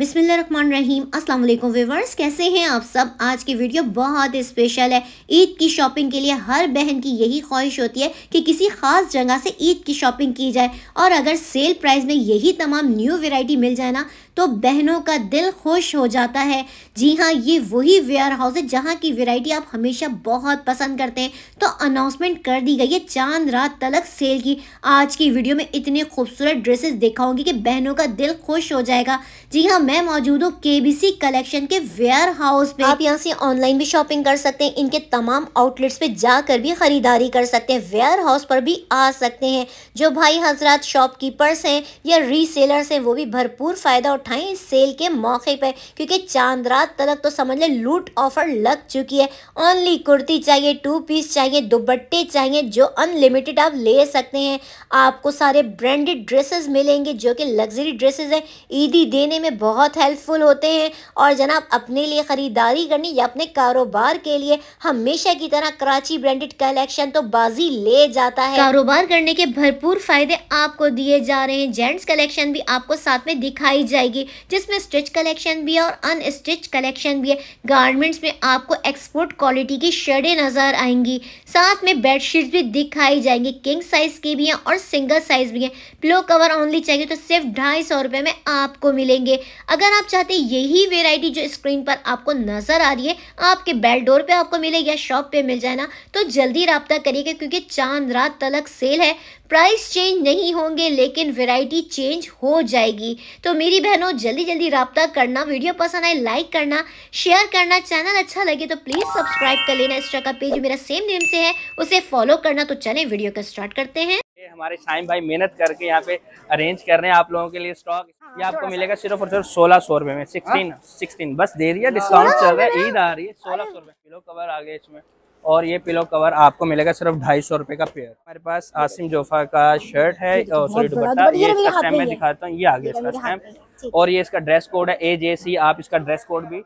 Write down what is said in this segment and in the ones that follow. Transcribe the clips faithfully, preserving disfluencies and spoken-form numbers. बिस्मिल्लाहिर्रहमानिर्रहीम, अस्सलाम वालेकुम व्यूअर्स, कैसे हैं आप सब। आज की वीडियो बहुत स्पेशल है। ईद की शॉपिंग के लिए हर बहन की यही ख्वाहिश होती है कि किसी ख़ास जगह से ईद की शॉपिंग की जाए, और अगर सेल प्राइस में यही तमाम न्यू वैरायटी मिल जाए ना तो बहनों का दिल खुश हो जाता है। जी हाँ, ये वही वेयर हाउस है जहाँ की वैरायटी आप हमेशा बहुत पसंद करते हैं। तो अनाउंसमेंट कर दी गई है चांद रात तलक सेल की। आज की वीडियो में इतने खूबसूरत ड्रेसेस दिखाऊंगी कि बहनों का दिल खुश हो जाएगा। जी हाँ, मैं मौजूद हूँ केबीसी कलेक्शन के वेयर हाउस पे। आप यहाँ से ऑनलाइन भी शॉपिंग कर सकते हैं, इनके तमाम आउटलेट्स पे जाकर भी खरीदारी कर सकते हैं, वेयर हाउस पर भी आ सकते हैं। जो भाई हजरात शॉपकीपर्स हैं या रीसेलर्स हैं वो भी भरपूर फायदा उठाएं इस सेल के मौके पे, क्योंकि चांद रात तलक तो समझ लें लूट ऑफर लग चुकी है। ओनली कुर्ती चाहिए, टू पीस चाहिए, दुपट्टे चाहिए, जो अनलिमिटेड आप ले सकते हैं। आपको सारे ब्रांडेड ड्रेसेस मिलेंगे जो कि लग्जरी ड्रेसेस हैं, ईदी देने में बहुत बहुत हेल्पफुल होते हैं। और जनाब, अपने लिए ख़रीदारी करनी या अपने कारोबार के लिए हमेशा की तरह कराची ब्रांडेड कलेक्शन तो बाजी ले जाता है। कारोबार करने के भरपूर फायदे आपको दिए जा रहे हैं। जेंट्स कलेक्शन भी आपको साथ में दिखाई जाएगी, जिसमें स्टिच कलेक्शन भी है और अनस्टिच कलेक्शन भी है। गारमेंट्स में आपको एक्सपोर्ट क्वालिटी की शर्टें नजर आएंगी, साथ में बेडशीट्स भी दिखाई जाएंगी, किंग साइज की भी हैं और सिंगल साइज भी हैं। पिलो कवर ओनली चाहिए तो सिर्फ ढाई सौ रुपये में आपको मिलेंगे। अगर आप चाहते हैं यही वेराइटी जो स्क्रीन पर आपको नज़र आ रही है आपके बेल डोर पे आपको मिले या शॉप पे मिल जाए ना, तो जल्दी रब्ता करिएगा, क्योंकि चांद रात तलक सेल है। प्राइस चेंज नहीं होंगे लेकिन वेराइटी चेंज हो जाएगी। तो मेरी बहनों, जल्दी जल्दी रब्ता करना। वीडियो पसंद आए लाइक करना, शेयर करना। चैनल अच्छा लगे तो प्लीज़ सब्सक्राइब कर लेना। इंस्टा का पेज मेरा सेम नेम से है, उसे फॉलो करना। तो चलें वीडियो का स्टार्ट करते हैं। हमारे साइम भाई मेहनत करके यहाँ पे अरेंज कर रहे हैं आप लोगों के लिए स्टॉक। ये आपको मिलेगा सिर्फ और सिर्फ सोलह सौ रुपए में। सिक्सटीन सिक्सटीन बस दे रही है, डिस्काउंट चल रहा है, ईद आ रही है। सोलह सौ रुपए पिलो कवर आ गया इसमें, और ये पिलो कवर आपको मिलेगा सिर्फ ढाई सौ रुपए का पेयर। हमारे पास आसिम जोफा का शर्ट है, सॉरी दुपट्टा, ये इसका स्टैम्प में दिखाता हूँ, ये आ गया इसका स्टैम्प। और ये इसका ड्रेस कोड है ए जे सी। आप इसका ड्रेस कोड भी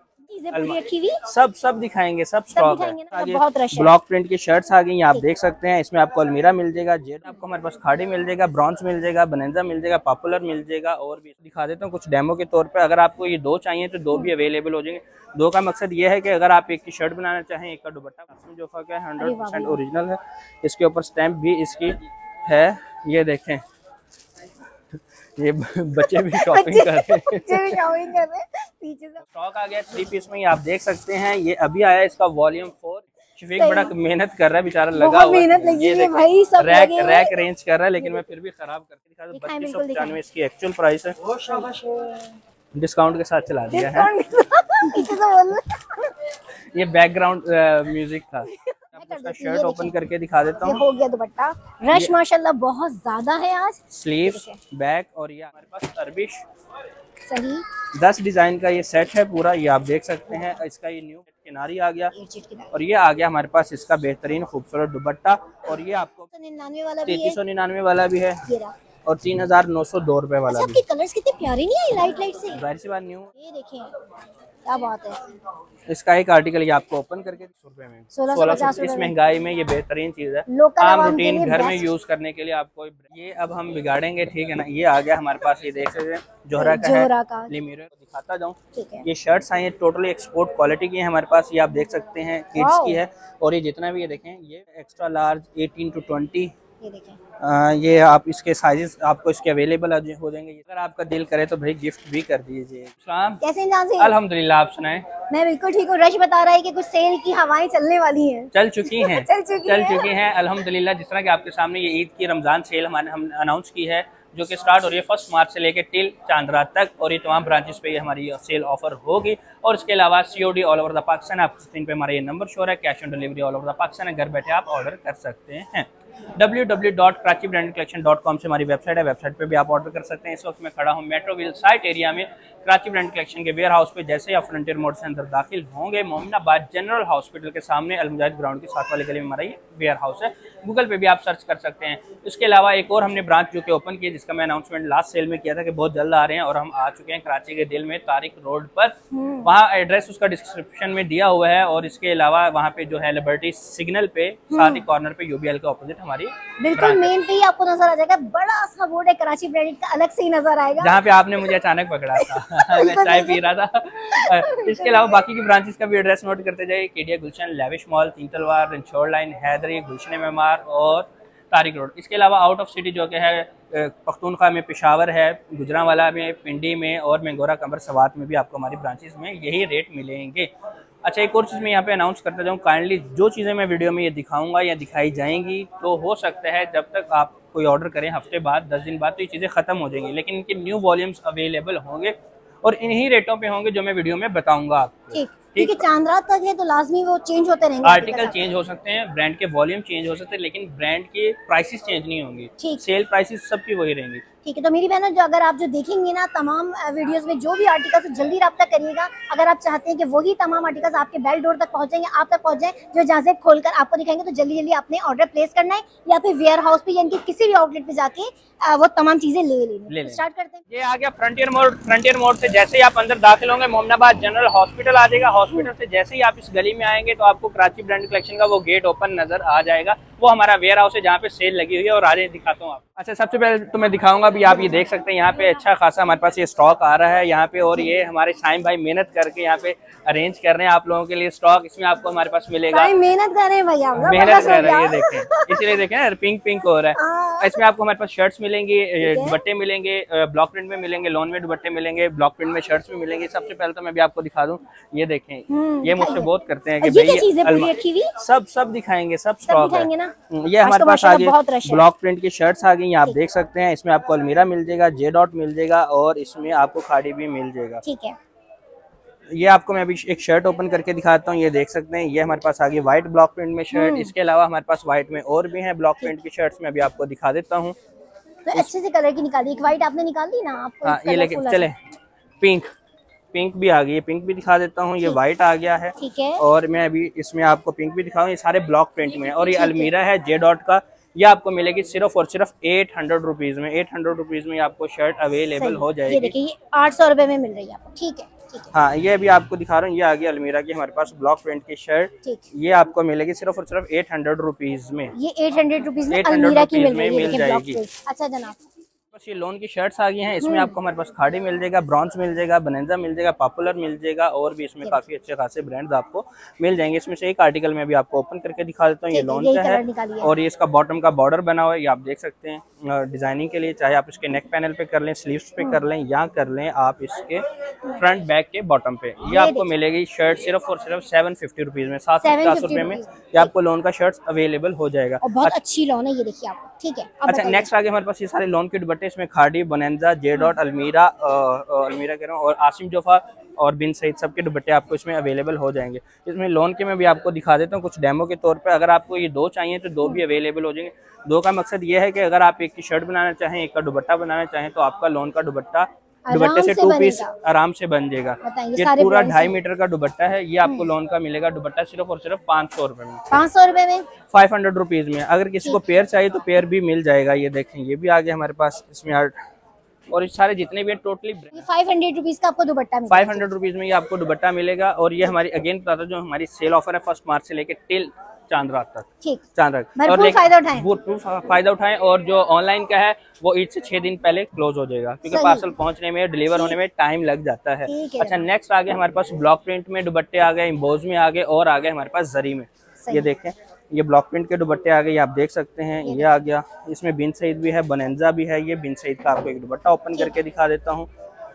सब सब दिखाएंगे, सब स्टॉक है। ब्लॉक प्रिंट की शर्ट्स आ गई हैं, आप देख सकते हैं। इसमें आपको अलमीरा मिल जाएगा, जे डॉट आपको हमारे पास खाड़ी मिल जाएगा, ब्रॉन्ज मिल जाएगा, बनेजा मिल जाएगा, पॉपुलर मिल जाएगा। और भी दिखा देता हूँ कुछ डेमो के तौर पर। अगर आपको ये दो चाहिए तो दो भी अवेलेबल हो जाएंगे। दो का मकसद ये है कि अगर आप एक की शर्ट बनाना चाहें, एक का दुपट्टा। आसिम जोफा का हंड्रेड परसेंट ओरिजिनल है, इसके ऊपर स्टैम्प भी इसकी है। ये देखें, ये बच्चे भी शॉपिंग कर रहे हैं। स्टॉक आ गया थ्री पीस में, आप देख सकते हैं। ये अभी आया इसका वॉल्यूम फोर। शफीक बड़ा मेहनत कर रहा है बेचारा, लगा मेहनत लगी है भाई, सब रैक रैक रेंज कर रहा है, लेकिन मैं फिर भी खराब करके दिखा दूं। बत्तीस सौ पचानवे इसकी एक्चुअल प्राइस है, डिस्काउंट के साथ चला दिया है। ये बैकग्राउंड म्यूजिक था। शर्ट ओपन करके दिखा देता हूँ, हो गया दुपट्टा। रश माशाल्लाह बहुत ज्यादा है आज। स्लीव्स, बैक, और ये हमारे पास तरबिश सही दस डिजाइन का ये सेट है पूरा। ये आप देख सकते हैं। इसका ये न्यू किनारी आ गया, और ये आ गया हमारे पास इसका बेहतरीन खूबसूरत दुपट्टा। और ये आपको तैतीस सौ निन्यानवे वाला भी है, और तीन हजार नौ सौ दो रूपए वाला। आपके कलर्स कितने प्यारे नहीं है, लाइट लाइट से, जाहिर सी बात न्यू। ये देखें क्या बात है। इसका एक आर्टिकल ये आपको ओपन करके रुपए में सोलह सौ पचास। इस महंगाई में ये बेहतरीन चीज है, आम रूटीन घर में यूज करने के लिए आपको। ये अब हम बिगाड़ेंगे, ठीक है ना। ये आ गया हमारे पास, ये देख सकते हैं, जोहरा का है। अल्मीरा को दिखाता जाऊँ। ये शर्ट्स आई हैं टोटली एक्सपोर्ट क्वालिटी की है हमारे पास। ये आप देख सकते हैं, किड्स की है। और ये जितना भी ये देखें, ये extra large eighteen to twenty, ये देखें। ये आप इसके साइजेस आपको इसके अवेलेबल हो जाएंगे। अगर आपका दिल करे तो भाई गिफ्ट भी कर दीजिए। कैसे अल्हम्दुलिल्लाह, आप सुनाएं। मैं बिल्कुल ठीक हूँ। रश बता रहा है कि कुछ सेल की हवाएं चलने वाली हैं, चल चुकी हैं चल चुकी, चल चुकी हैं है। अल्हम्दुलिल्लाह, जिस तरह की आपके सामने ये ईद की रमजान सेल हमने हम अनाउंस की है, जो कि स्टार्ट हो रही है फर्स्ट मार्च से लेकर टिल चांद रात तक। और ये तमाम ब्रांचेस पे ये हमारी सेल ऑफर होगी। और इसके अलावा C O D all over the Pakistan, आप स्क्रीन पे हमारा ये नंबर शो रहा है। Cash on delivery all over the Pakistan, घर बैठे आप ऑर्डर कर सकते हैं। W W dot Karachi brand collection dot com से हमारी वेबसाइट है, वेबसाइट पे भी आप ऑर्डर कर सकते हैं। इस वक्त मैं खड़ा हूँ मेट्रोविल साइट एरिया में, कराची ब्रांड कलेक्शन के वेयर हाउस पे। जैसे आप फ्रंटियर मोड से अंदर दाखिल होंगे, मोमिनाबाद जनरल हॉस्पिटल के सामने अलमुजाहिद ग्राउंड के साथ वाले गली में हमारा ये वेयर हाउस है। गूगल पे भी आप सर्च कर सकते हैं। इसके अलावा एक और हमने ब्रांच जो कि ओपन की है, जिसका मैं अनाउंसमेंट लास्ट सेल में किया था कि बहुत जल्द आ रहे हैं, और हम आ चुके हैं कराची के दिल में तारिक रोड पर। वहाँ एड्रेस उसका डिस्क्रिप्शन में दिया हुआ है। और इसके अलावा वहाँ पे जो है लिबर्टी सिग्नल पे, साथ ही कॉर्नर पे यू बी एल के ऑपोजिट हमारी बिल्कुल मेन पे ही आपको नजर आ जाएगा, बड़ा सा बोर्ड है कराची ब्रांड का, अलग से ही नजर आएगा। जहाँ पे आपने मुझे अचानक पकड़ा था, मैं चाय पी रहा था। इसके अलावा बाकी की ब्रांचेस का भी एड्रेस नोट करते जाइए, केडिया गुलशन, लविश मॉल, तीन तलवार, रंछोड़ लाइन, हैदरी, गुलशन-ए-एमआर और तारिक रोड। इसके अलावा आउट ऑफ सिटी जो के है पख्तूनख्वा में, पेशावर है, गुजरांवाला में, पिंडी में और मंगोरा कंबर स्वात में भी आपको हमारी ब्रांचेस में यही रेट मिलेंगे। अच्छा, एक और चीज़ मैं यहाँ पे अनाउंस करता जाऊँ, काइंडली जो चीज़ें मैं वीडियो में ये दिखाऊंगा या दिखाई जाएंगी तो हो सकता है जब तक आप कोई ऑर्डर करें हफ्ते बाद, दस दिन बाद, तो ये चीज़ें ख़त्म हो जाएंगी, लेकिन इनके न्यू वॉल्यूम्स अवेलेबल होंगे और इन्हीं रेटों पे होंगे जो मैं वीडियो में बताऊंगा आपको। क्योंकि चांद रात तक है तो लाजमी वो चेंज होते रहेंगे, आर्टिकल चेंज हो सकते हैं, ब्रांड के वॉल्यूम चेंज हो सकते हैं, लेकिन ब्रांड के प्राइसेस चेंज नहीं होंगे, सेल प्राइसेस सबकी वही रहेंगी। ठीक है, तो मेरी बहनों जो अगर आप जो देखेंगे ना तमाम वीडियोस में जो भी आर्टिकल्स जल्दी रब्ता करिएगा, अगर आप चाहते हैं कि वही तमाम आर्टिकल्स आपके बेल डोर तक पहुंचेंगे, आप तक पहुंच जाए, जो जहाजेब खोलकर आपको दिखाएंगे, तो जल्दी जल्दी आपने ऑर्डर प्लेस करना है या फिर वेयर हाउस पे या इनके किसी भी आउटलेट पे जाके वो तमाम चीजें ले लेनी। स्टार्ट करते हैं। ये आ गया फ्रंटियर मोड़। फ्रंटियर मोड़ से जैसे ही आप अंदर दाखिल होंगे मोमिनाबाद जनरल हॉस्पिटल आ जाएगा। हॉस्पिटल से जैसे ही आप इस गली में आएंगे तो आपको कराची ब्रांड कलेक्शन का वो गेट ओपन नजर आ जाएगा। वो हमारा वेयर हाउस है जहाँ पे सेल लगी हुई है और आगे दिखाता हूँ आप। अच्छा, सबसे पहले तो मैं दिखाऊंगा, अभी आप ये देख सकते हैं यहाँ पे अच्छा खासा हमारे पास ये स्टॉक आ रहा है यहाँ पे, और ये हमारे साइम भाई मेहनत करके यहाँ पे अरेंज कर रहे हैं आप लोगों के लिए स्टॉक। इसमें आपको हमारे पास मिलेगा, मेहनत कर रहे हैं भैया, मेहनत कर रहे हैं, ये देखें, इसलिए देखें ना पिंक पिंक हो रहा है। इसमें आपको हमारे पास शर्ट्स मिलेंगी, दुपट्टे मिलेंगे, ब्लॉक प्रिंट में मिलेंगे, लॉन में दुपट्टे मिलेंगे, ब्लॉक प्रिंट में शर्ट्स भी मिलेंगे। सबसे पहले तो मैं भी आपको दिखा दूँ, ये देखें, ये मुझसे बहुत करते हैं कि भाई सब सब दिखाएंगे, सब स्टॉक है। ये हमारे पास आ गए ब्लॉक प्रिंट की शर्ट्स आ गई हैं, आप देख सकते हैं। इसमें आपको अलमीरा मिल जाएगा, जे डॉट मिल जाएगा और इसमें आपको खाड़ी भी मिल जाएगा। ठीक है, ये आपको मैं अभी एक शर्ट ओपन करके दिखाता हूँ, ये देख सकते हैं। ये हमारे पास आ गई व्हाइट ब्लॉक प्रिंट में शर्ट। इसके अलावा हमारे पास व्हाइट में और भी है ब्लॉक प्रिंट की शर्ट्स, में अभी आपको दिखा देता हूँ। तो अच्छे से कलर की निकाली, एक व्हाइट आपने निकाल दी ना आपको, ये लेके चले। पिंक पिंक भी आ गई, पिंक भी दिखा देता हूँ। ये व्हाइट आ गया है, ठीक है, और मैं अभी इसमें आपको पिंक भी दिखाऊँ। ये सारे ब्लॉक प्रिंट में, और ये अलमीरा है जे डॉट का, ये आपको मिलेगी सिर्फ और सिर्फ एट हंड्रेड रुपीज में। एट हंड्रेड रुपीज में आपको शर्ट अवेलेबल हो जाएगी। ये देखिए आठ सौ रुपए में मिल रही है आपको। ठीक है, हाँ, ये अभी आपको दिखा रहा हूँ। ये आ गई अलमीरा की हमारे पास ब्लॉक प्रिंट की शर्ट, ये आपको मिलेगी सिर्फ और सिर्फ एट हंड्रेड रुपीज में। ये एट हंड्रेड रुपीज में अलमीरा की मिल जाएगी। अच्छा जनाब, बस ये लोन की शर्ट्स आ गई हैं। इसमें आपको हमारे पास खाड़ी मिल जाएगा, ब्रॉन्ज मिल जाएगा, बनेजा मिल जाएगा, पॉपुलर मिल जाएगा और भी इसमें काफी अच्छे खासे ब्रांड्स आपको मिल जाएंगे। इसमें से एक आर्टिकल में भी आपको ओपन करके दिखा देता हूँ। ये लोन का है और ये इसका बॉटम का बॉर्डर बना हुआ है, ये आप देख सकते हैं डिजाइनिंग के लिए, चाहे आप इसके नेक पैनल पे कर लें, स्लीव्स पे कर लें या कर लें आप इसके फ्रंट बैक के बॉटम पे। ये आपको मिलेगी शर्ट सिर्फ और सिर्फ सेवन फिफ्टी रुपीज में, सात सौ पचास रुपए में ये आपको लोन का शर्ट अवेलेबल हो जाएगा। बहुत अच्छी लोन है, ये देखिए आप। ठीक है, अच्छा नेक्स्ट आगे हमारे पास ये सारे लोन के दुपट्टे, इसमें खाड़ी, बनेजा, जे डॉट, अलमीरा अलमीरा कह रहा हूँ और आसिम जोफा और बिन सईद, सबके दुपट्टे आपको इसमें अवेलेबल हो जाएंगे। इसमें लोन के मैं भी आपको दिखा देता हूँ कुछ डेमो के तौर पे। अगर आपको ये दो चाहिए तो दो भी अवेलेबल हो जाएंगे। दो का मकसद ये है कि अगर आप एक की शर्ट बनाना चाहें, एक का दुपट्टा बनाना चाहें, तो आपका लोन का दुपट्टा दुपट्टे से टू पीस आराम से बन जाएगा। ये पूरा ढाई मीटर का दुपट्टा है, ये आपको लोन का मिलेगा दुपट्टा सिर्फ और सिर्फ पाँच सौ रुपए में, पाँच सौ रुपए में, फाइव हंड्रेड रुपीज में। अगर किसी को पेयर चाहिए तो पेयर भी मिल जाएगा। ये देखें, ये भी आगे हमारे पास इसमें आर्ट और सारे जितने भी है टोटली फाइव हंड्रेड रुपीज का आपको दुपट्टा, फाइव हंड्रेड रुपीज में ये आपको दुपट्टा मिलेगा। और ये हमारी अगेन बताता जो हमारी सेल ऑफर है फर्स्ट मार्च से लेकर टिल चांद रात तक। ठीक, चांद रात भरपूर फायदा उठाएं, भरपूर फायदा उठाएं। और जो ऑनलाइन का है वो ईद से छह दिन पहले क्लोज हो जाएगा, क्योंकि पार्सल पहुंचने में, डिलीवर होने में टाइम लग जाता है। अच्छा नेक्स्ट आगे हमारे पास ब्लॉक प्रिंट में दुपट्टे आ गए, इम्बोज में आ गए और आगे हमारे पास जरी में। ये देखें, ये ब्लॉक प्रिंट के दुपट्टे आ गए, आप देख सकते हैं। ये आ गया, इसमें बिन सईद भी है, बनेजा भी है। ये बिन सईद का आपको एक दुपट्टा ओपन करके दिखा देता हूँ।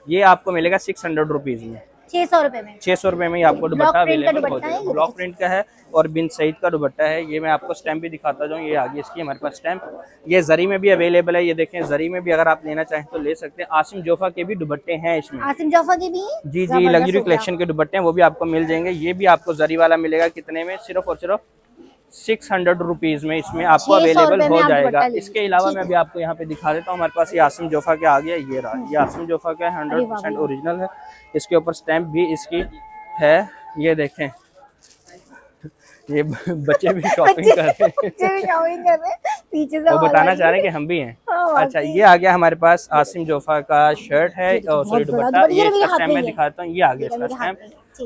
ये आपको मिलेगा सिक्स हंड्रेड रुपीज में, छह सौ रुपए में, छह सौ रुपए में आपको दुपट्टा अवेलेबल हो जाएगा। ब्लॉक प्रिंट का है और बिन सईद का दुपट्टा है। ये मैं आपको स्टैम्प भी दिखाता जाऊँ। ये आगे इसकी हमारे पास स्टैम्प, ये जरी में भी अवेलेबल है। ये देखें, जरी में भी अगर आप लेना चाहें तो ले सकते हैं। आसिम जोफा के भी दुपट्टे हैं इसमें, आसिम जोफा के भी, जी जी, लग्जरी कलेक्शन के दुपट्टे हैं, वो भी आपको मिल जाएंगे। ये भी आपको जरी वाला मिलेगा कितने में, सिर्फ और सिर्फ सिक्स हंड्रेड रुपीज में इसमें आपको अवेलेबल हो जाएगा। इसके अलावा मैं भी आपको यहाँ पे दिखा देता हूँ। हमारे पास ये आसिम जोफा के आ गया, ये रहा, ये आसिम जोफा का हंड्रेड परसेंट ओरिजिनल है। इसके ऊपर स्टैम्प भी इसकी है, ये देखें। ये बच्चे भी शॉपिंग कर रहे हैं, बताना चाह रहे हैं कि हम भी हैं। अच्छा ये आ गया हमारे पास आसिम जोफा का शर्ट है, सॉरी दुपट्टा, ये इसका टाइम मैं दिखाता हूँ, ये आ गया इसका टाइम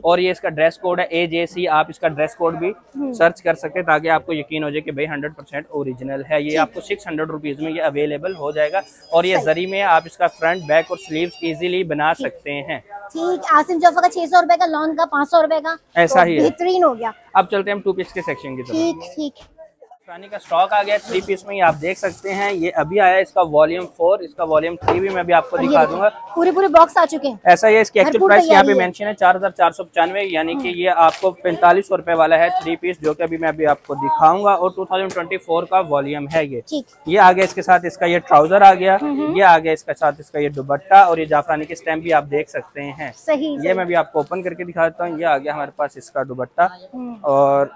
और ये इसका ड्रेस कोड है ए जे सी। आप इसका ड्रेस कोड भी सर्च कर सकते हैं ताकि आपको यकीन हो जाए कि भाई हंड्रेड परसेंट ओरिजिनल है। ये आपको सिक्स हंड्रेड रुपीज में ये अवेलेबल हो जाएगा और ये जरी में आप इसका फ्रंट बैक और स्लीव्स इजीली बना सकते हैं। ठीक, आसिम जोफा का छह सौ रुपए का, लॉन का पाँच सौ रुपए का, ऐसा ही बेहतरीन हो गया। अब चलते हैं हम टू पीस के सेक्शन की तरफ। ठीक, रानी का स्टॉक आ गया थ्री पीस में, ये आप देख सकते हैं। ये अभी आया इसका वॉल्यूम फोर, इसका वॉल्यूम थ्री भी मैं भी आपको दिखा दूंगा। पूरे पूरे बॉक्स आ चुके हैं। ऐसा ये इसकी एक्चुअल प्राइस यहाँ पे मेंशन है चार हजार चार सौ पचानवे, यानी कि ये आपको पैंतालीस सौ रुपए वाला है थ्री पीस, जो कि अभी मैं अभी आपको दिखाऊंगा। और टू थाउजेंड ट्वेंटी फोर का वॉल्यूम है ये। ये आ गया इसके साथ इसका ये ट्राउजर आ गया, ये आ गया इसके साथ इसका ये दुपट्टा और ये जाफरानी के स्टैम्प भी आप देख सकते हैं। ये मैं भी आपको ओपन करके दिखाता हूँ। ये आ गया हमारे पास इसका दुपट्टा और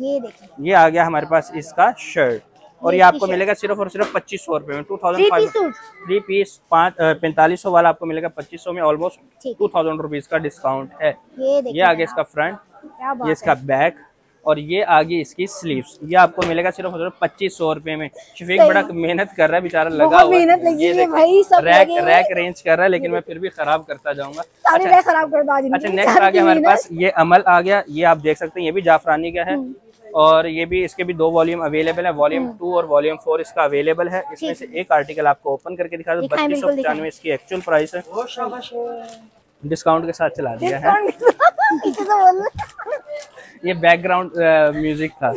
ये देखिए ये आ गया हमारे पास इसका शर्ट और ये, ये आपको मिलेगा सिर्फ और सिर्फ पच्चीस सौ रुपए में। Two thousand five three piece पाँच पैंतालीस सौ वाला आपको मिलेगा पच्चीस सौ में, ऑलमोस्ट टू थाउजेंड रुपीज का डिस्काउंट है। ये, ये आ गया इसका फ्रंट, ये इसका बैक और ये आ गई इसकी स्लीव्स। ये आपको मिलेगा सिर्फ पच्चीस सौ रुपए में। शफीक बड़ा मेहनत कर रहा है बेचारा, लगा हुआ है भाई, सब रैक रैक रेंज कर रहा है, लेकिन मैं फिर भी खराब करता जाऊंगा। अच्छा खराब करता। अच्छा नेक्स्ट आ गया हमारे पास ये अमल आ गया, ये आप देख सकते हैं, ये भी जाफरानी का है और ये भी इसके भी दो वॉल्यूम अवेलेबल है, वॉल्यूम टू और वॉल्यूम फोर इसका अवेलेबल है। इसमें से एक आर्टिकल आपको ओपन करके दिखा दो। बत्तीस सौ पचानवे इसकी एक्चुअल प्राइस है, डिस्काउंट के साथ चला दिया है। ये बैकग्राउंड म्यूजिक था।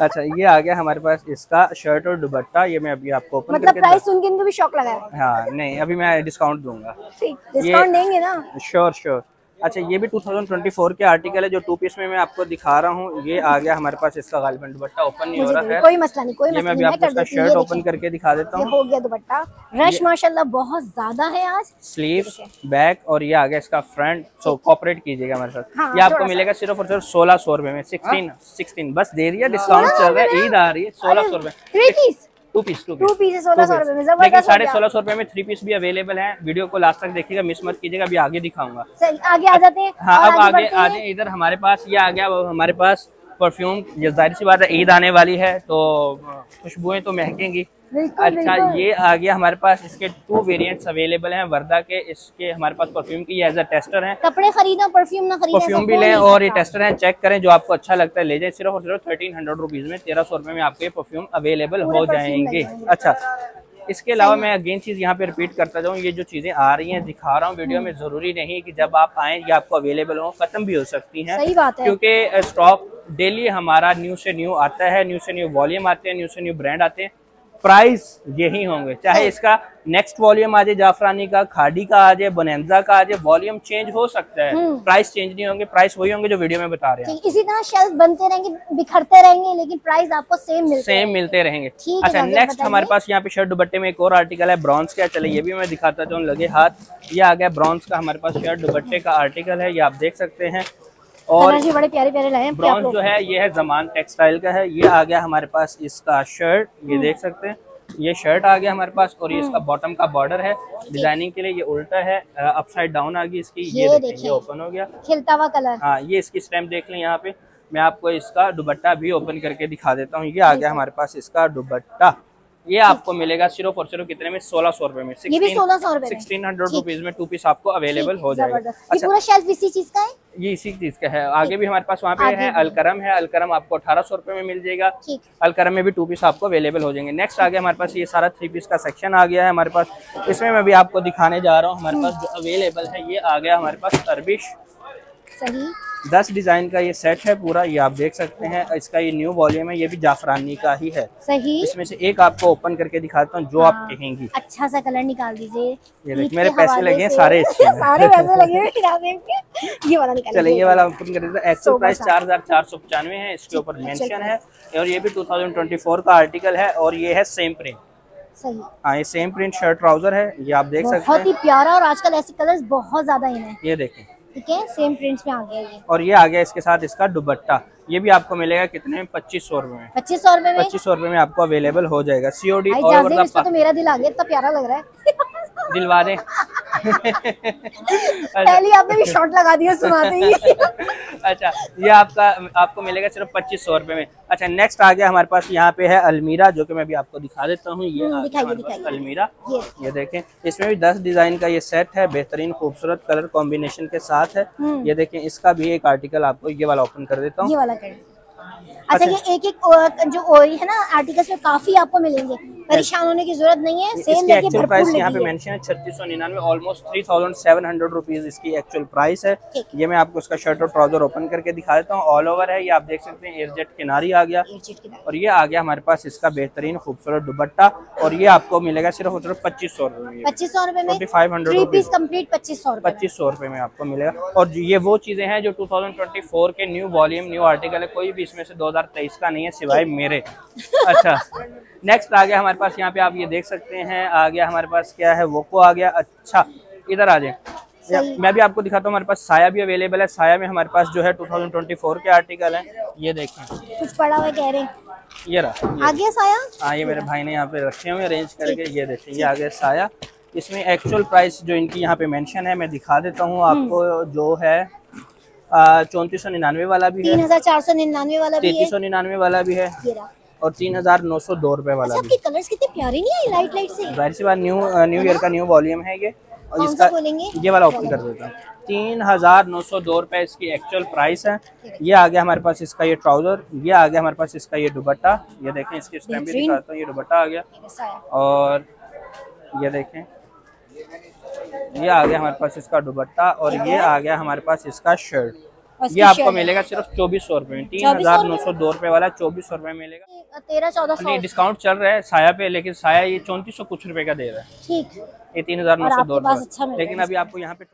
अच्छा ये आ गया हमारे पास इसका शर्ट और दुपट्टा, ये मैं अभी आपको ओपन मतलब प्राइस सुन के इनको भी शॉक लगा है। हाँ नहीं अभी मैं डिस्काउंट दूंगा, डिस्काउंट देंगे ना, श्योर श्योर। अच्छा ये भी टू थाउजेंड ट्वेंटी फोर के आर्टिकल है जो टू पीस में मैं आपको दिखा रहा हूँ। ये आ गया हमारे पास इसका गालिबन दुपट्टा, ओपन नहीं हो रहा है, कोई मसला नहीं, कोई मसला नहीं, मैं आपको इसका शर्ट ओपन करके दिखा देता हूँ। हो गया दुपट्टा, रश माशाल्लाह बहुत ज्यादा है आज। स्लीव्स, बैक और ये आ गया इसका फ्रंट। सो कोऑपरेट कीजिएगा हमारे साथ। ये आपको मिलेगा सिर्फ और सिर्फ सोलह सौ रुपए में, सिक्सटीन सिक्सटीन बस दे दिया, डिस्काउंट चल रहा है, ईद आ रही है। सोलह सौ रुपए टू पीस टू पीस सोलह सौ रुपए में, लेकिन साढ़े सोलह सौ रुपए में थ्री पीस भी अवेलेबल है। वीडियो को लास्ट तक देखिएगा, मिस मत कीजिएगा, अभी आगे दिखाऊंगा। आगे आ जाते हैं। हाँ अब आगे आगे इधर हमारे पास ये आ गया हमारे पास परफ्यूम। जाहिर सी बात है ईद आने वाली है तो खुशबुएं तो महकेंगी। अच्छा ये आ गया हमारे पास इसके टू वेरिएंट्स अवेलेबल हैं वर्दा के, इसके हमारे पास परफ्यूम की एज अ टेस्टर है। कपड़े खरीदना परफ्यूम ना खरीदना, परफ्यूम भी लें और ये टेस्टर है, चेक करें जो आपको अच्छा लगता है ले जाए। सिर्फ और सिर्फ थर्टीन हंड्रेड रुपीज में, तेरह सौ रुपए में आपके परफ्यूम अवेलेबल हो जाएंगे। अच्छा इसके अलावा मैं अगेन चीज यहाँ पे रिपीट करता जाऊँ, ये जो चीजें आ रही हैं दिखा रहा हूँ वीडियो में, जरूरी नहीं कि जब आप आए ये आपको अवेलेबल हो, खत्म भी हो सकती हैं। सही बात है, क्योंकि स्टॉक डेली हमारा न्यू से न्यू आता है, न्यू से न्यू वॉल्यूम आते हैं, न्यू से न्यू ब्रांड आते हैं। प्राइस यही होंगे, चाहे इसका नेक्स्ट वॉल्यूम आ जाए, जाफरानी का, खाड़ी का आ जाए, बनेंजा का आ जाए, वॉल्यूम चेंज हो सकता है, प्राइस चेंज नहीं होंगे। प्राइस वही होंगे जो वीडियो में बता रहे हैं। इसी तरह शेल्फ बनते रहेंगे, बिखरते रहेंगे, लेकिन प्राइस आपको सेम मिलते सेम मिलते रहेंगे। अच्छा नेक्स्ट हमारे पास यहाँ पे शर्ट दुपट्टे में एक और आर्टिकल है ब्रॉन्ज का। चले ये भी मैं दिखाता चाहूँ लगे हाथ। ये आ गया ब्रॉन्ज का हमारे पास शर्ट दुपट्टे का आर्टिकल है, ये आप देख सकते हैं। और ये बड़े प्यारे प्यारे लाए। ब्रॉन्ज जो है ये है जमान टेक्सटाइल का है। ये आ गया हमारे पास इसका शर्ट, ये देख सकते हैं, ये शर्ट आ गया हमारे पास और ये इसका बॉटम का बॉर्डर है डिजाइनिंग के लिए। ये उल्टा है, अपसाइड डाउन आ गई इसकी। ये, ये देखिए ओपन हो गया, खिलता हुआ कलर। हाँ ये इसकी स्टैम्प देख लें। यहाँ पे मैं आपको इसका दुपट्टा भी ओपन करके दिखा देता हूँ। ये आ गया हमारे पास इसका दुपट्टा, ये आपको मिलेगा सिर्फ और सिर्फ कितने में, सोलह सौ रुपए में, सिक्सटीन हंड्रेड रुपीज में टू पीस आपको अवेलेबल हो जाएगा। अच्छा पूरा शेल्फ इसी चीज का है, ये इसी चीज का है। आगे भी हमारे पास वहाँ पे है अलकरम है, अलकरम आपको अठारह सौ रुपए में मिल जाएगा। अलकरम में भी टू पीस आपको अवेलेबल हो जाएंगे। नेक्स्ट आगे हमारे पास ये सारा थ्री पीस का सेक्शन आ गया है हमारे पास। इसमें मैं भी आपको दिखाने जा रहा हूँ हमारे पास जो अवेलेबल है। ये आ गया हमारे पास तरबिश, सही दस डिजाइन का ये सेट है पूरा, ये आप देख सकते हैं। इसका ये न्यू वॉल्यूम है, ये भी जाफरानी का ही है। सही, इसमें से एक आपको ओपन करके दिखाता हूँ जो हाँ। आप कहेंगी। अच्छा सा कलर निकाल दीजिए, ये मेरे पैसे लगे हैं सारे सारे पैसे लगे ये वाला निकाल। चलिए ये वाला ओपन कर देते हैं। एक्चुअल प्राइस चार हजार चार सौ पचानवे है, इसके ऊपर मेंशन है और ये भी टू थाउजेंड ट्वेंटी फोर का आर्टिकल है और ये है सेम प्रिंट। सही हाँ, ये सेम प्रिंट शर्ट ट्राउजर है, ये आप देख सकते हैं, बहुत ही प्यारा। और आजकल ऐसे कलर्स बहुत ज्यादा है, ये देखें। ठीक है, सेम प्रिंट्स में आ गया ये। और ये आ गया इसके साथ इसका दुपट्टा, ये भी आपको मिलेगा कितने में, पच्चीस सौ रुपए में, पच्चीस सौ रुपए में पच्चीस सौ रुपए में आपको अवेलेबल हो जाएगा। सीओडी और तो मेरा दिल आ गया, इतना प्यारा लग रहा है दिलवा दे पहले आपने भी शॉट लगा दिया सुनाते ही। अच्छा, ये आपका आपको मिलेगा सिर्फ पच्चीस सौ रुपए में। अच्छा, नेक्स्ट आ गया हमारे पास यहाँ पे है अलमीरा, जो कि मैं भी आपको दिखा देता हूँ। ये अलमीरा, ये देखें, इसमें भी दस डिजाइन का ये सेट है, बेहतरीन खूबसूरत कलर कॉम्बिनेशन के साथ है। ये देखें, इसका भी एक आर्टिकल आपको ये वाला ओपन कर देता हूँ। अच्छा, अच्छा, ये एक एक जो है ना आर्टिकल्स में काफी आपको मिलेंगे, परेशान होने की जरूरत नहीं है। सेल लेके प्राइस यहाँ पे मेंशन है छत्तीस सौ निन्यानवे, ऑलमोस्ट सैंतीस सौ रुपीस इसकी एक्चुअल प्राइस है। ये मैं आपको इसका शर्ट और ट्राउजर ओपन करके दिखा देता हूँ। ऑल ओवर है, ये आप देख सकते हैं। एयरजेट किनारी आ गया, और ये आ गया हमारे पास इसका बेहतरीन खूबसूरत दुपट्टा, और ये आपको मिलेगा सिर्फ पच्चीस सौ रूपये पच्चीस सौ रूपये में फाइव हंड्रेड कम्प्लीट पच्चीस सौ पच्चीस सौ रूपये में आपको मिलेगा। और ये वो चीजें हैं जो टू थाउजेंड ट्वेंटी फोर के न्यू वॉल्यूम न्यू आर्टिकल है, कोई भी इसमें से दो हज़ार तेईस का नहीं है सिवाय मेरे। अच्छा, नेक्स्ट आ गया हमारे पास यहाँ पे, आप ये देख सकते हैं। आ गया हमारे पास क्या है, वोको आ गया। अच्छा, इधर आ जाए, मैं भी आपको दिखाता हूँ। हमारे पास साया भी अवेलेबल है। साया में हमारे पास जो है दो हज़ार चौबीस के आर्टिकल हैं। ये देखें, कुछ पड़ा हुआ कह रहे हैं। ये रहा, ये आ गया साया। हाँ, ये मेरे भाई ने यहाँ पे रखे हुए अरेंज करके। ये देखें, ये आ गया साया। इसमें एक्चुअल प्राइस जो इनकी यहाँ पे मेंशन है, मैं दिखा देता हूँ आपको। जो है चौंतीस सौ निन्यानवे वाला भी है, तीन हजार चार सौ निन्यानवे वाला भी है, तैतीस सौ निन्यानवे वाला भी है, और तीन हजार नौ सौ दो रूपए वाला भी। कलर्स कितने प्यारे नहीं है, लाइट लाइट से। जाहिर सी बात, न्यू न्यू ईयर का न्यू वॉल्यूम है ये। और इसका ये वाला ओपन कर देता हूँ। तीन हजार नौ सौ दो रूपए इसकी एक्चुअल प्राइस है। ये आ गया हमारे पास इसका ये ट्राउजर, ये आ गया हमारे पास इसका ये दुपट्टा। ये देखें, इसके स्टैम भी दिखाता हूँ। ये दुपट्टा आ गया, और ये देखें, ये आ गया हमारे पास इसका दुपट्टा, और ये आ गया हमारे पास इसका शर्ट। ये आपको मिलेगा सिर्फ चौबीस सौ रूपये में। तीन हजार नौ सौ दो रूपये वाला चौबीस सौ रूपये मिलेगा। तेरह चौदह सौ डिस्काउंट चल रहा है साया पे, लेकिन साया ये चौंतीस सौ कुछ रुपए का दे रहा है। ठीक, ये तीन हजार नौ सौ दो रूपये, लेकिन अभी आपको यहाँ पे।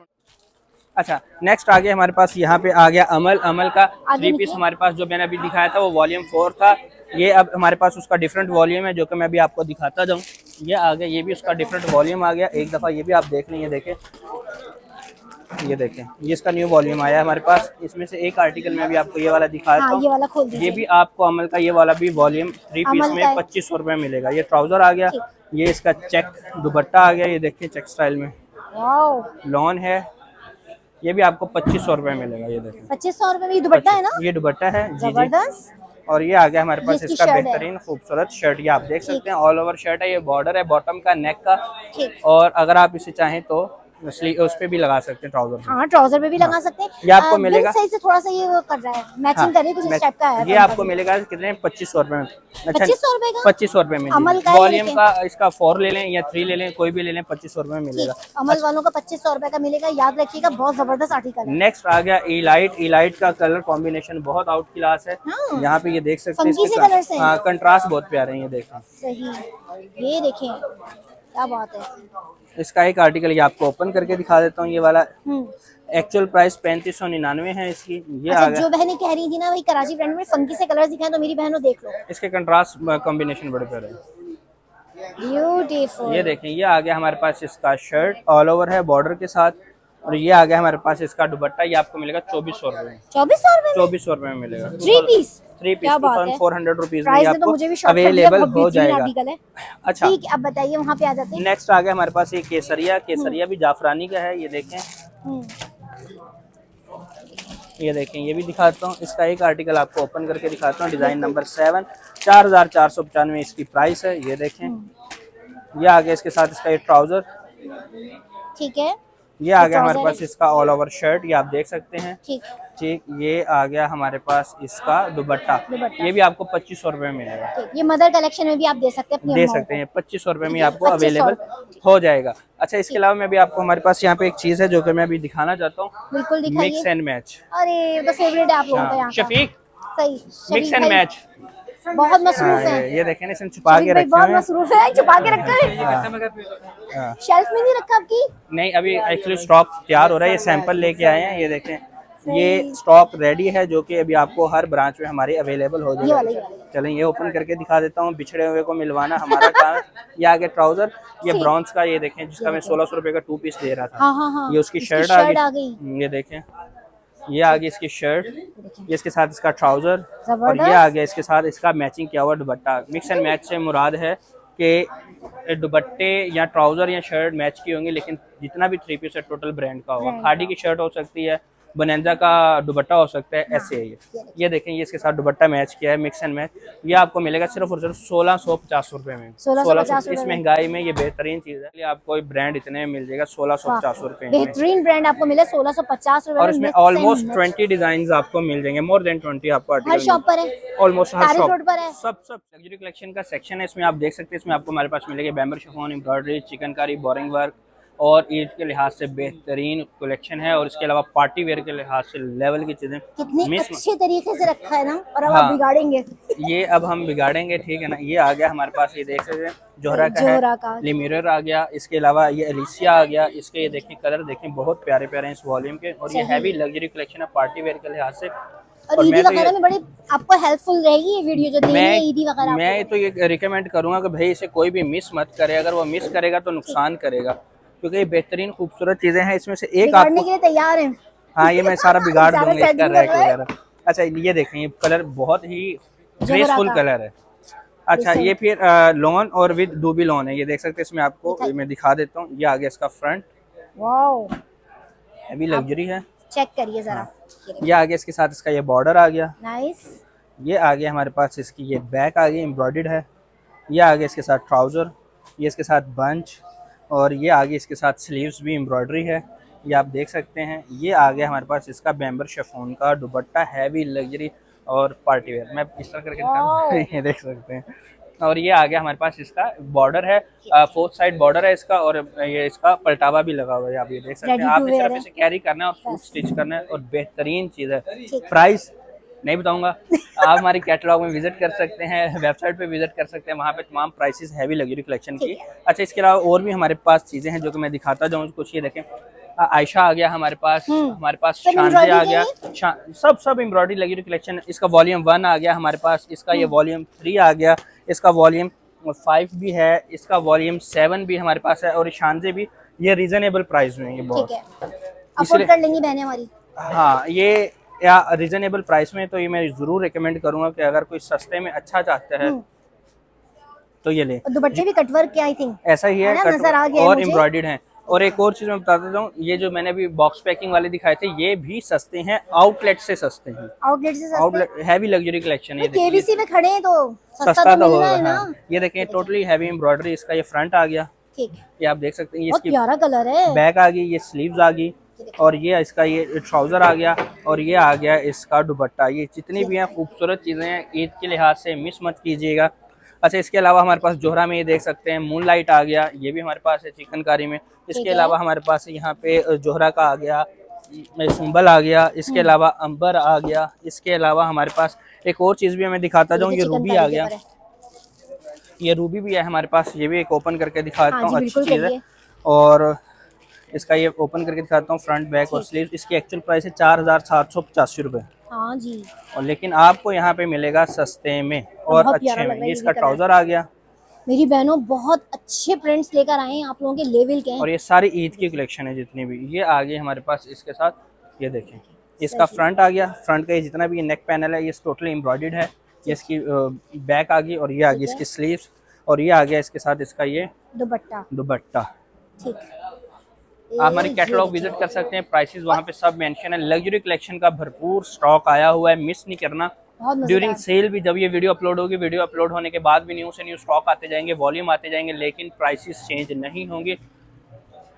अच्छा, नेक्स्ट आ गया हमारे पास यहाँ पे आ गया अमल। अमल का थ्री पीस हमारे पास जो मैंने अभी दिखाया था वो वॉल्यूम फोर था। ये अब हमारे पास उसका डिफरेंट वॉल्यूम है, जो कि मैं अभी आपको दिखाता जाऊँ। ये आ गया, ये भी उसका डिफरेंट वॉल्यूम आ गया। एक दफ़ा ये भी आप देख लें। ये देखें, ये देखें, ये इसका न्यू वॉल्यूम आया है हमारे पास। इसमें से एक आर्टिकल में भी आपको ये वाला दिखाया था। ये वाला खोल दीजिए। ये भी आपको अमल का ये वाला भी वॉल्यूम थ्री पीस में पच्चीस सौ रुपये मिलेगा। ये ट्राउजर आ गया, ये इसका चेक दुपट्टा आ गया। ये देखिए, चेक स्टाइल में लॉन है। ये भी आपको पच्चीस सौ रुपये मिलेगा। ये देखिए, पच्चीस सौ रुपये में ये दुपट्टा है ना, ये दुपट्टा है, जबरदस्त। और ये आ गया हमारे पास इसका बेहतरीन खूबसूरत शर्ट। ये आप देख सकते हैं, ऑल ओवर शर्ट है। ये बॉर्डर है बॉटम का, नेक का, और अगर आप इसे चाहें तो उस पे भी लगा सकते हैं, ट्राउजर पे। हाँ, ट्राउजर पे भी लगा सकते हैं। ये आपको मिलेगा सही से थोड़ा सा ये कर रहा है, मैचिंग कर रही है, कुछ इस टाइप का है। ये आपको मिलेगा कितने, पच्चीस सौ रुपए में। पच्चीस सौ रुपए का, पच्चीस सौ रुपए में। अमल का वॉल्यूम का इसका फोर ले लें या थ्री ले लें, कोई भी ले लें, पच्चीस सौ रुपए में मिलेगा। अमल वालों का पच्चीस सौ रुपए का मिलेगा, याद रखिएगा। बहुत जबरदस्त आर्टिकल है। नेक्स्ट आ गया इलाइट। इलाइट का कलर कॉम्बिनेशन बहुत आउट क्लास है। यहाँ पे ये देख सकते हैं, कंट्रास्ट बहुत प्यारे हैं। ये देखें, ये देखें, क्या बात है। इसका एक आर्टिकल ये आपको ओपन करके दिखा देता हूँ। ये वाला एक्चुअल प्राइस पैंतीस सौ निन्यानवे है इसकी। ये अच्छा, जो बहनें कह रही थी ना वही कराची ब्रांड में फंकी से कलर दिखाएं, तो मेरी बहनों देख लो, इसके कंट्रास्ट कॉम्बिनेशन बड़े प्यारे हैं। ब्यूटीफुल। ये देखें, ये आ गया हमारे पास इसका शर्ट, ऑल ओवर है बॉर्डर के साथ। और ये आ गया हमारे पास इसका दुपट्टा। ये आपको मिलेगा चौबीस सौ रूपये चौबीस सौ रूपये चौबीस सौ रूपये में मिलेगा। Three piece three piece thousand four hundred rupees available हो जाएगा। अच्छा, ठीक है, अब बताइए वहाँ पे आ जाते हैं। नेक्स्ट आ गया हमारे पास ये केसरिया। केसरिया भी जाफरानी का है। ये देखें, ये देखें, ये भी दिखाता हूँ। इसका एक आर्टिकल आपको ओपन करके दिखाता हूँ। डिजाइन नंबर सेवन, चार हजार चार सौ पचानवे इसकी प्राइस है। ये देखें, ये आ गया इसके साथ इसका ये ट्राउजर। ठीक है, ये आ गया हमारे पास इसका ऑल ओवर शर्ट। ये आप देख सकते हैं। ठीक, ये आ गया हमारे पास इसका दुपट्टा। ये भी आपको पच्चीस सौ रुपए में मिलेगा। ये मदर कलेक्शन में भी आप दे सकते हैं, दे सकते हैं। पच्चीस सौ रुपए में आपको अवेलेबल हो जाएगा। अच्छा, इसके अलावा मैं भी आपको हमारे पास यहाँ पे एक चीज है जो कि मैं अभी दिखाना चाहता हूँ। बिल्कुल, मिक्स एंड मैच। अरे फेवरेट है आप लोगों का। शफीक सही, मिक्स एंड मैच बहुत मसरूफ है। ये देखें, इसमें छुपा के रखा है, बहुत मसरूफ है, छुपा के रखा है, शेल्फ में नहीं रखा आपकी। नहीं, अभी एक्चुअली स्टॉक तैयार हो रहा है। ये सैंपल लेके आए हैं। ये देखें, ये स्टॉक रेडी है, जो कि अभी आपको हर ब्रांच में हमारी अवेलेबल हो जाएगी। चलें, ये ओपन करके दिखा देता हूँ। बिछड़े हुए को मिलवाना हमारा काम है। ये आगे ट्राउजर, ये ब्रॉन्ज का। ये देखें, जिसका मैं सोलह सौ रुपए का टू पीस दे रहा था, ये उसकी शर्ट आ गई। ये देखें, ये आ गया इसकी शर्ट, ये इसके साथ इसका ट्राउजर, और ये आ गया इसके साथ इसका मैचिंग किया हुआ दुपट्टा। मिक्स एंड मैच से मुराद है के दुपट्टे या ट्राउजर या शर्ट मैच की होंगी, लेकिन जितना भी थ्री पीस है टोटल ब्रांड का होगा। खाड़ी की शर्ट हो सकती है, बनेंजा का दुपट्टा हो सकता है, ऐसे है ये। ये देखें, ये इसके साथ दुपट्टा मैच किया है, मिक्स एंड मैच। ये आपको मिलेगा सिर्फ और सिर्फ सोलह सौ पचास रुपए में। सोलह सौ पचास, इस महंगाई में ये बेहतरीन चीज है। आपको ब्रांड इतने मिल जाएगा सोलह सौ पचास रुपए में, बेहतरीन ब्रांड आपको मिले सोलह सौ पचास रुपए। और इसमें ऑलमोस्ट ट्वेंटी डिजाइन आपको मिल जाएंगे, मोर देन ट्वेंटी आपको हर शॉप पर है, ऑलमोस्ट हर शॉप पर है। सब सब लग्जरी कलेक्शन का सेक्शन है, इसमें आप देख सकते हैं। इसमें आपको हमारे पास मिलेगी बैम्बर chiffon, embroidery, chikankari, boring work और ईद के लिहाज से बेहतरीन कलेक्शन है। और इसके अलावा पार्टी वेयर के लिहाज से लेवल की चीजें कितनी अच्छे तरीके से रखा है ना। और अब हाँ, आप बिगाड़ेंगे ये, अब हम बिगाड़ेंगे, ठीक है ना। ये आ गया हमारे पास, ये देख सकते हैं जोहरा का जोहरा का लिमिरर आ गया, इसके अलावा ये एलिसिया आ गया। इसके ये देखें कलर देखें, बहुत प्यारे प्यारे हैं इस वॉल्यूम के। और ये हैवी लग्जरी कलेक्शन है पार्टी वेयर के लिहाज से। और ईदी वगैरह में बड़ी आपको हेल्पफुल रहेगी ये वीडियो जो देख रहे हैं ईदी वगैरह। मैं तो ये रिकमेंड करूंगा कि भाई इसे कोई भी मिस मत करे, अगर वो मिस करेगा तो नुकसान करेगा, क्योंकि ये बेहतरीन खूबसूरत चीजें हैं। इसमें से एक आपको के लिए तैयार हैं। हाँ, ये मैं सारा बिगाड़ दूंगा इसका रैक वगैरह। अच्छा ये देखें, ये कलर बहुत ही ग्रेसफुल कलर है। अच्छा ये फिर लॉन और विद डूबी लॉन है, ये देख सकते हैं। इसमें आपको ये मैं दिखा देता हूँ, ये आ गया इसका फ्रंट। वाओ, हैवी लग्जरी है, चेक करिए जरा। ये आ गया इसके साथ, इसका ये बॉर्डर आ गया, नाइस। ये आ गया हमारे पास, इसकी ये बैक आ गई, एम्ब्रॉयडर्ड है। ये आ गया इसके साथ ट्राउजर, ये इसके साथ बंच, और ये आगे इसके साथ स्लीव्स भी एम्ब्रॉयडरी है, ये आप देख सकते हैं। ये आ गया हमारे पास इसका बैम्बर शेफोन का दुपट्टा, हैवी लग्जरी और पार्टी वेयर। मैं इस तरह करके ये देख सकते हैं। और ये आ गया हमारे पास, इसका बॉर्डर है, फोर्थ साइड बॉर्डर है इसका, और ये इसका पलटावा भी लगा हुआ है, आप ये देख सकते हैं। आप इस तरफ इसे कैरी करना है और सूट स्टिच करना है, और बेहतरीन चीज़ है। प्राइस नहीं बताऊंगा, आप हमारे कैटलॉग में विजिट कर सकते हैं, वेबसाइट पे विजिट कर सकते हैं, वहाँ पे तमाम प्राइसेस हैवी लग्जरी कलेक्शन की। अच्छा इसके अलावा और भी हमारे पास चीज़ें हैं जो कि मैं दिखाता जाऊँ कुछ। ये देखें, आयशा आ गया हमारे पास, हमारे पास शानजे आ गया, सब सब एम्ब्रॉयडरी लग्जरी कलेक्शन। इसका वॉल्यूम वन आ गया हमारे पास, इसका ये वॉल्यूम थ्री आ गया, इसका वॉल्यूम फाइव भी है, इसका वॉल्यूम सेवन भी हमारे पास है। और शानजे भी ये रीजनेबल प्राइस में है, बहुत अफोर्ड कर लेंगी बहनें हमारी। हाँ, ये या रीजनेबल प्राइस में, तो ये मैं जरूर रिकमेंड करूंगा कि अगर कोई सस्ते में अच्छा चाहता है तो ये ले। दुपट्टे भी कटवर्क के आई थिंक ऐसा ही है, नजर आ गया, और एम्ब्रॉयडर्ड है। और एक और चीज मैं बता देता हूँ, ये जो मैंने अभी बॉक्स पैकिंग वाले दिखाए थे, ये भी सस्ते हैं, आउटलेट से सस्ते हैं। आउटलेट से आउटलेट हैवी लग्जरी कलेक्शन है, केबीसी में खड़े हैं तो सस्ता तो होगा। ये देखें टोटली हैवी एम्ब्रॉयडरी, इसका ये फ्रंट आ गया, ये आप देख सकते हैं। ये प्यारा कलर है, बैक आ गई, ये स्लीव्स आ गई, और ये इसका ये ट्राउजर आ गया, और ये आ गया इसका दुपट्टा। ये जितनी भी हैं खूबसूरत चीज़ें हैं, ईद के लिहाज से मिस मत कीजिएगा। अच्छा इसके अलावा हमारे पास जोहरा में ये देख सकते हैं मूनलाइट आ गया, ये भी हमारे पास है चिकनकारी में। इसके अलावा हमारे पास यहाँ पे जोहरा का आ गया, सुंबल आ गया, इसके अलावा अंबर आ गया। इसके अलावा हमारे पास एक और चीज़ भी मैं दिखाता जाऊँ, ये रूबी आ गया, ये रूबी भी है हमारे पास। ये भी एक ओपन करके दिखाता हूँ, अच्छी चीज़ है। और इसका ये ओपन करके दिखाता हूँ फ्रंट, बैक और स्लीव। इसकी एक्चुअल प्राइस है चार हजार सात सौ पचासी रुपए। हाँ जी, और लेकिन आपको यहाँ पे मिलेगा सस्ते में और अच्छे में। ये इसका ट्राउजर आ गया। मेरी बहनों बहुत अच्छे प्रिंट्स लेकर आए हैं आप लोगों के लेवल के, और ये सारी ईद की कलेक्शन है जितनी भी। ये आ गई हमारे पास इसके साथ, ये देखें इसका फ्रंट आ गया। फ्रंट का जितना भी नेक पैनल है ये टोटली एम्ब्रॉयडर्ड है। ये इसकी बैक आ गई, और ये आ गई इसकी स्लीव, और ये आ गया इसके साथ इसका ये दुपट्टा दुपट्टा ठीक। आप हमारे कैटलॉग विजिट कर सकते हैं, प्राइसेस वहाँ पे सब मेंशन है। लग्जरी कलेक्शन का भरपूर स्टॉक आया हुआ है, मिस नहीं करना। ड्यूरिंग सेल भी जब ये वीडियो अपलोड होगी, वीडियो अपलोड होने के बाद भी न्यू से न्यू स्टॉक आते जाएंगे, वॉल्यूम आते जाएंगे, लेकिन प्राइसेस चेंज नहीं होंगे।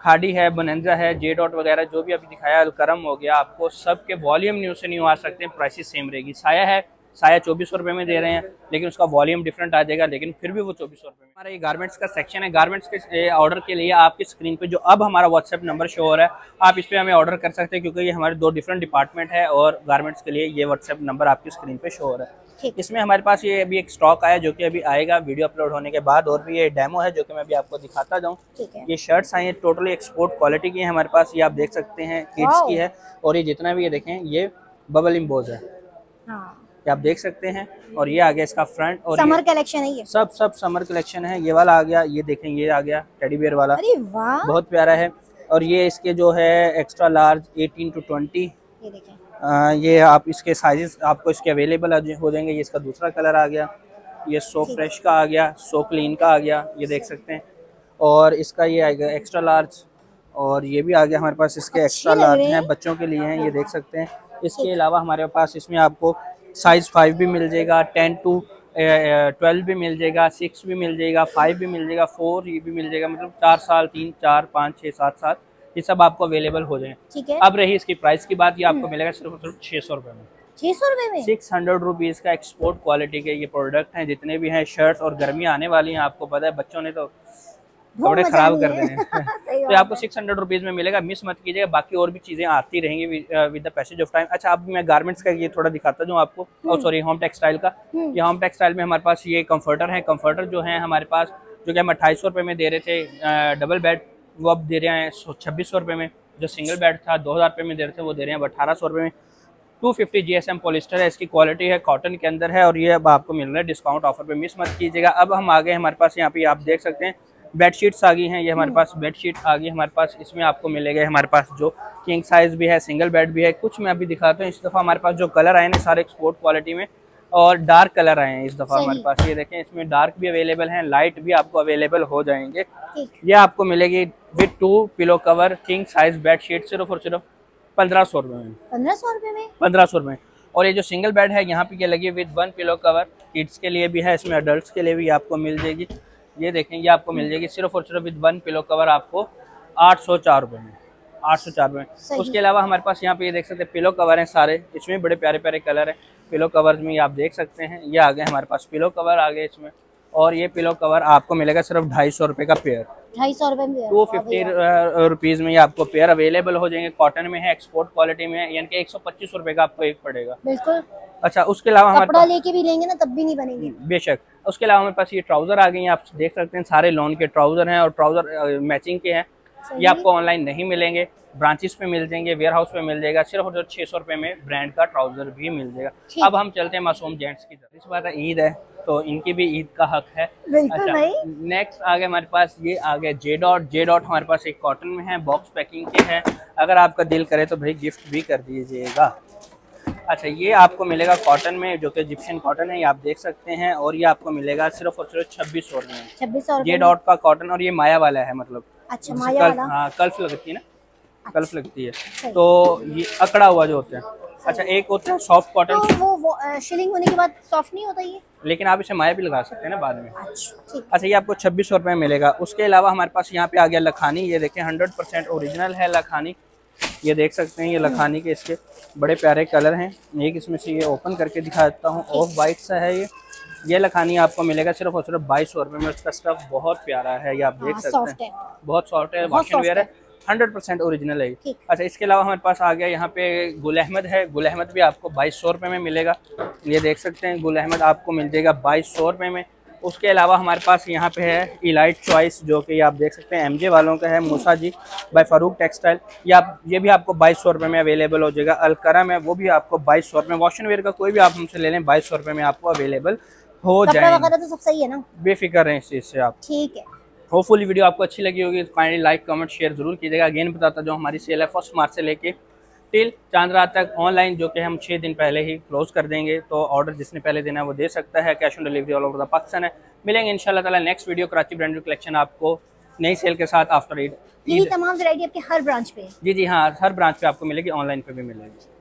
खाड़ी है, बनेंजा है, जे डॉट वगैरह जो भी अभी दिखाया, अलकरम हो गया, आपको सबके वॉल्यूम न्यू से न्यू आ सकते हैं, प्राइसेस सेम रहेगी। साया है, साया चौबीस सौ रुपये में दे रहे हैं, लेकिन उसका वॉल्यूम डिफरेंट आ जाएगा, लेकिन फिर भी वो चौबीस सौ रुपये में। हमारा ये गारमेंट्स का सेक्शन है। गारमेंट्स के ऑर्डर के लिए आपकी स्क्रीन पे जो अब हमारा व्हाट्सएप नंबर शो हो रहा है, आप इस पर हमें ऑर्डर कर सकते हैं, क्योंकि ये हमारे दो डिफरेंट डिपार्टमेंट है, और गारमेंट्स के लिए ये व्हाट्सएप नंबर आपकी स्क्रीन पर शो हो रहा है। इसमें हमारे पास ये अभी एक स्टॉक आया जो कि अभी आएगा वीडियो अपलोड होने के बाद, और भी ये डेमो है जो कि मैं अभी आपको दिखाता जाऊँ। ये शर्ट्स आई हैं टोटली एक्सपोर्ट क्वालिटी की है हमारे पास, ये आप देख सकते हैं, किड्स की है। और ये जितना भी ये देखें ये बबल इम्बोज है, आप देख सकते हैं। और ये आ गया इसका फ्रंट, और समर कलेक्शन है ये, सब सब समर कलेक्शन है। ये वाला आ गया, ये देखें ये आ गया टेडी बेयर वाला, अरे वाह बहुत प्यारा है। और ये इसके जो है एक्स्ट्रा लार्ज अठारह टू बीस, ये देखें, आ, ये आप इसके साइजेस आपको इसके अवेलेबल हो जाएंगे। ये इसका दूसरा कलर आ गया, ये सो फ्रेश का आ गया, सो क्लीन का आ गया, ये देख सकते हैं। और इसका ये आएगा एक्स्ट्रा लार्ज, और ये भी आ गया हमारे पास, इसके एक्स्ट्रा लार्ज हैं, बच्चों के लिए हैं, ये देख सकते हैं। इसके अलावा हमारे पास इसमें आपको साइज़ फाइव भी मिल जाएगा, टेन टू ट्वेल्व भी मिल जाएगा, सिक्स भी मिल जाएगा, फाइव भी मिल जाएगा, फोर ये भी मिल जाएगा, मतलब चार साल, तीन, चार, पाँच, छः, सात सात ये सब आपको अवेलेबल हो जाएंगे। अब रही इसकी प्राइस की बात, ये आपको मिलेगा सिर्फ सिर्फ छः सौ रुपये में, छः सौ रुपये में सिक्स हंड्रेड रुपीज़ का एक्सपोर्ट क्वालिटी के ये प्रोडक्ट हैं जितने भी हैं। शर्ट्स और गर्मियाँ आने वाली हैं, आपको पता है बच्चों ने तो कपड़े खराब कर देने हैं तो आपको सिक्स हंड्रेड रुपीज़ में मिलेगा, मिस मत कीजिएगा। बाकी और भी चीज़ें आती रहेंगी with the passage of time. अच्छा, अब मैं गारमेंट्स का ये थोड़ा दिखाता हूँ आपको, और सॉरी होम टेक्सटाइल का। ये होम टेक्सटाइल में हमारे पास ये कम्फर्टर है। कम्फर्टर जो है हमारे पास, जो कि हम अट्ठाईस सौ रुपये में दे रहे थे डबल बेड, वो अब दे रहे हैं छब्बीस सौ रुपये में। जो सिंगल बेड था दो हज़ार रुपये में दे रहे थे, वो दे रहे हैं अब अठारह सौ रुपये में। Two fifty G S M polyester है, इसकी क्वालिटी है, कॉटन के अंदर है, और ये अब आपको मिल रहा है डिस्काउंट ऑफर पे, मिस मत कीजिएगा। अब हम आ गए हमारे पास, यहाँ पे आप देख सकते हैं बेडशीट्स आ गई हैं। ये हमारे पास बेडशीट आ गई हमारे पास, इसमें आपको मिलेगा हमारे पास जो किंग साइज़ भी है, सिंगल बेड भी है। कुछ मैं अभी दिखाता हूँ। इस दफ़ा हमारे पास जो कलर आए हैं सारे एक्सपोर्ट क्वालिटी में, और डार्क कलर आए हैं इस दफ़ा हमारे पास, ये देखें। इसमें डार्क भी अवेलेबल हैं, लाइट भी आपको अवेलेबल हो जाएंगे। ये आपको मिलेगी with two pillow cover king size bedsheet, सिर्फ और सिर्फ पंद्रह सौ रुपये में, पंद्रह सौ रुपये में पंद्रह सौ रुपये। और ये जो सिंगल बेड है यहाँ पे ये लगी with one pillow cover, kids के लिए भी है, इसमें अडल्ट के लिए भी आपको मिल जाएगी। ये देखेंगे आपको मिल जाएगी सिर्फ और सिर्फ विद वन पिलो कवर आपको आठ सौ चार रुपये में, आठ सौ चार रुपये में। उसके अलावा हमारे पास यहाँ पे ये देख सकते हैं पिलो कवर हैं सारे, इसमें बड़े प्यारे प्यारे कलर हैं पिलो कवर में, आप देख सकते हैं। ये आ गए हमारे पास पिलो कवर आ गए इसमें, और ये पिलो कवर आपको मिलेगा सिर्फ ढाई सौ रुपये का पेयर, ढाई सौ रुपये में, टू फिफ्टी रुपीज़ में ये आपको पेयर अवेलेबल हो जाएंगे। कॉटन में है, एक्सपोर्ट क्वालिटी में है, यानी कि एक सौ पच्चीस रुपये का आपको एक पड़ेगा, बिल्कुल। अच्छा, उसके अलावा हमारे कपड़ा लेके भी लेंगे ना तब भी नहीं बनेंगे, बेशक। उसके अलावा हमारे पास ये ट्राउजर आ गए हैं, आप देख सकते हैं सारे लॉन के ट्राउजर हैं, और ट्राउजर मैचिंग के हैं। ये आपको ऑनलाइन नहीं मिलेंगे, ब्रांचेस पे मिल जाएंगे, वेयर हाउस पे मिल जाएगा। सिर्फ और छः सौ रुपये में ब्रांड का ट्राउजर भी मिल जाएगा। अब हम चलते हैं मासूम जेंट्स की तरफ। इस बार ईद है तो इनकी भी ईद का हक है। अच्छा, नेक्स्ट आगे हमारे पास ये आगे जे डॉट। जे डॉट हमारे पास एक कॉटन में है, बॉक्स पैकिंग के हैं। अगर आपका दिल करे तो भाई गिफ्ट भी कर दीजिएगा। अच्छा, ये आपको मिलेगा कॉटन में, जो कि इजिप्शियन कॉटन है, ये आप देख सकते हैं। और ये आपको मिलेगा सिर्फ और सिर्फ छब्बीस सौ में, छब्बीस सौ ये डॉट का कॉटन, और ये माया वाला है, मतलब अच्छा माया वाला, हाँ कल्फ लगती है ना, अच्छा, कल्फ लगती है, तो ये अकड़ा हुआ जो होता है। अच्छा, एक होता है सॉफ्ट कॉटन, तो वो, वो शिलिंग होने के बाद सॉफ्ट नहीं होता ये, लेकिन आप इसे माया भी लगा सकते हैं ना बाद में। अच्छा, अच्छा, ये आपको छब्बीस सौ रुपये में मिलेगा। उसके अलावा हमारे पास यहाँ पे आ गया लखानी। ये देखें, हंड्रेड परसेंट ओरिजिनल है लखानी, ये देख सकते हैं। ये लखानी के इसके बड़े प्यारे कलर हैं। एक इसमें से ये ओपन करके दिखा देता हूँ, ऑफ वाइट सा है ये। ये लखानी आपको मिलेगा सिर्फ और सिर्फ बाईस सौ रुपये में। उसका स्टफ बहुत प्यारा है, ये आप देख सकते हैं, बहुत सॉफ्ट है, वॉश एंड वेयर है, हंड्रेड परसेंट ओरिजिनल है। अच्छा, इसके अलावा हमारे पास आ गया यहाँ पे गुल अहमद है। गुल अहमद भी आपको बाईस सौ रुपये में मिलेगा, ये देख सकते हैं। गुल अहमद आपको मिल जाएगा बाईस सौ रुपये में। उसके अलावा हमारे पास यहाँ पे है इलाइट चॉइस, जो कि आप देख सकते हैं एमजे वालों का है, मूसा जी बाय फारूक टेक्सटाइल। या ये भी आपको बाईस सौ रुपये में अवेलेबल हो जाएगा। अलकरम है, वो भी आपको बाईस सौ रुपये में। वॉश एंड वेयर का कोई भी आप हमसे ले लें, बाईस सौ रुपये में आपको अवेलेबल हो जाएगा। तो सब सही है ना, बेफिक्र हैं इस चीज़ से आप। ठीक है, होपफुली वीडियो आपको अच्छी लगी होगी, काइंडली लाइक कमेंट शेयर जरूर कीजिएगा। अगेन बताता जो हमारी सेल है फर्स्ट मार्च से लेके टिल चांद रात तक ऑनलाइन, जो कि हम छः दिन पहले ही क्लोज कर देंगे। तो ऑर्डर जिसने पहले देना है वो दे सकता है। Cash on delivery all over the Pakistan है। मिलेंगे इंशाल्लाह ताला next video Karachi brand collection आपको नई सेल के साथ आफ्टर ईद। ये तमाम वैरायटी आपके हर ब्रांच पे, जी जी हाँ, हर ब्रांच पे आपको मिलेगी, ऑनलाइन पे भी मिलेगी।